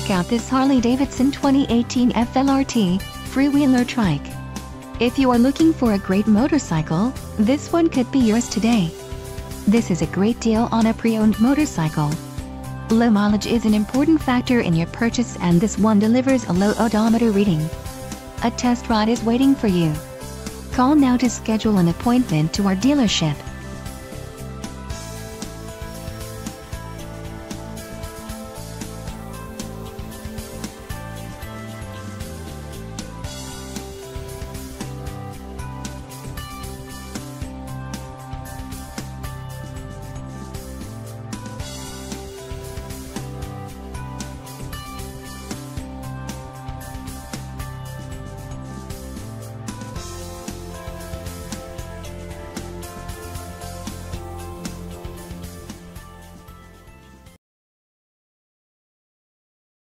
check out this Harley-Davidson 2018 FLRT Freewheeler trike. If you are looking for a great motorcycle, this one could be yours today. This is a great deal on a pre-owned motorcycle. Low mileage is an important factor in your purchase, and this one delivers a low odometer reading. A test ride is waiting for you. Call now to schedule an appointment to our dealership.